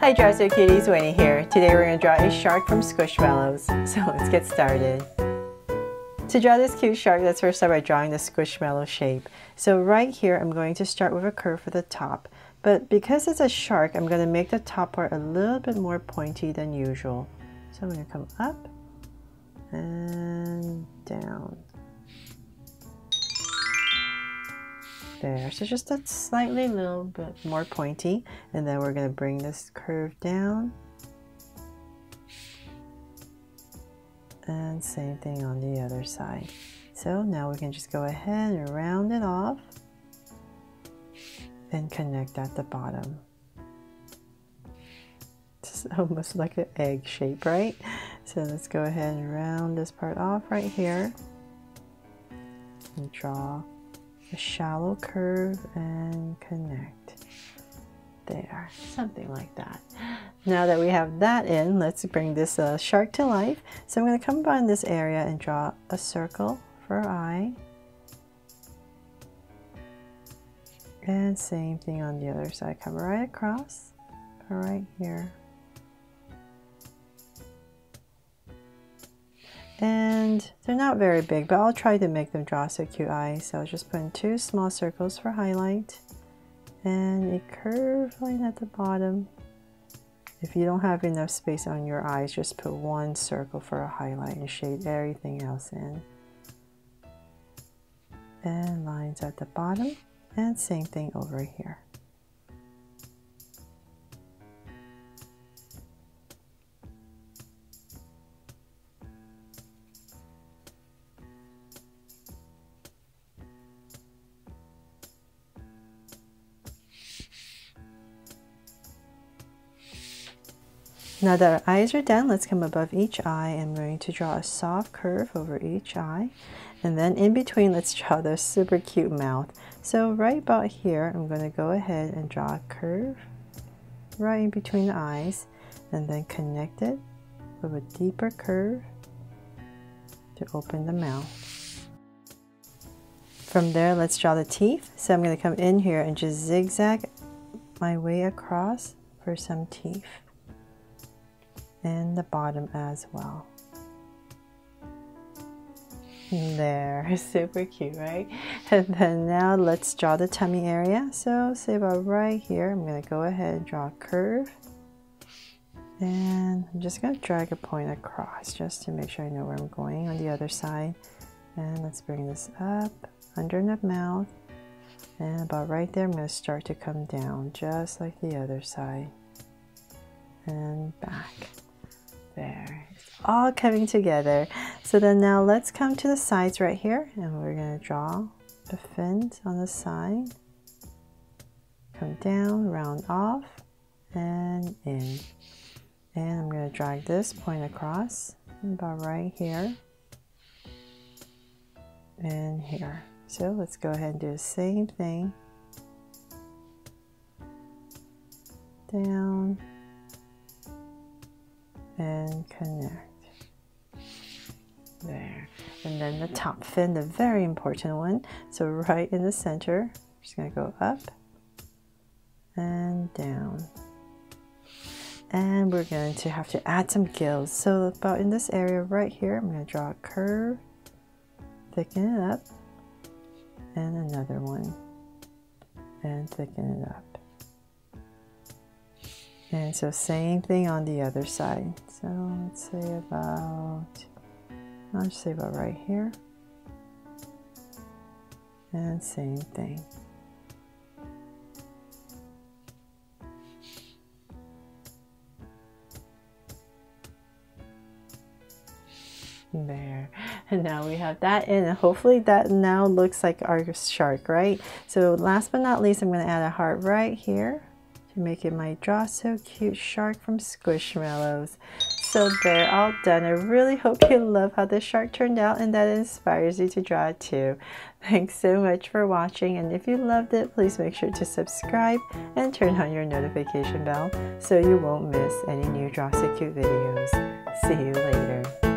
Hi Draw So Cuties, Winnie here. Today we're going to draw a shark from Squishmallows. So let's get started. To draw this cute shark, let's first start by drawing the Squishmallow shape. So right here I'm going to start with a curve for the top. But because it's a shark, I'm going to make the top part a little bit more pointy than usual. So I'm going to come up and down. There, so just a slightly little bit more pointy, and then we're going to bring this curve down, and same thing on the other side. So now we can just go ahead and round it off and connect at the bottom. It's almost like an egg shape, right? So let's go ahead and round this part off right here and draw a shallow curve and connect. There, something like that. Now that we have that in, let's bring this shark to life. So I'm going to come by in this area and draw a circle for our eye. And same thing on the other side. Come right across, right here. And they're not very big, but I'll try to make them draw so cute eyes. So I'll just put in two small circles for highlight and a curve line at the bottom. If you don't have enough space on your eyes, just put one circle for a highlight and shade everything else in. And lines at the bottom, and same thing over here. Now that our eyes are done, let's come above each eye. I'm going to draw a soft curve over each eye. And then in between, let's draw the super cute mouth. So right about here, I'm going to go ahead and draw a curve right in between the eyes. And then connect it with a deeper curve to open the mouth. From there, let's draw the teeth. So I'm going to come in here and just zigzag my way across for some teeth. And the bottom as well. There, super cute, right? And then now let's draw the tummy area. So say about right here, I'm going to go ahead and draw a curve. And I'm just going to drag a point across just to make sure I know where I'm going on the other side. And let's bring this up under the mouth. And about right there, I'm going to start to come down just like the other side. And back. There, it's all coming together. So then now let's come to the sides right here, and we're going to draw the fins on the side. Come down, round off, and in. And I'm going to drag this point across about right here and here. So let's go ahead and do the same thing. Down. And connect. There. And then the top fin, the very important one. So right in the center, I'm just going to go up and down. And we're going to have to add some gills. So about in this area right here, I'm going to draw a curve, thicken it up, and another one, and thicken it up. And so same thing on the other side. So let's say about, I'll just say about right here. And same thing. There. And now we have that in, and hopefully that now looks like our shark, right? So last but not least, I'm going to add a heart right here. Making my Draw So Cute shark from Squishmallows. So they're all done. I really hope you love how this shark turned out and that it inspires you to draw it too. Thanks so much for watching, and if you loved it, please make sure to subscribe and turn on your notification bell so you won't miss any new Draw So Cute videos. See you later.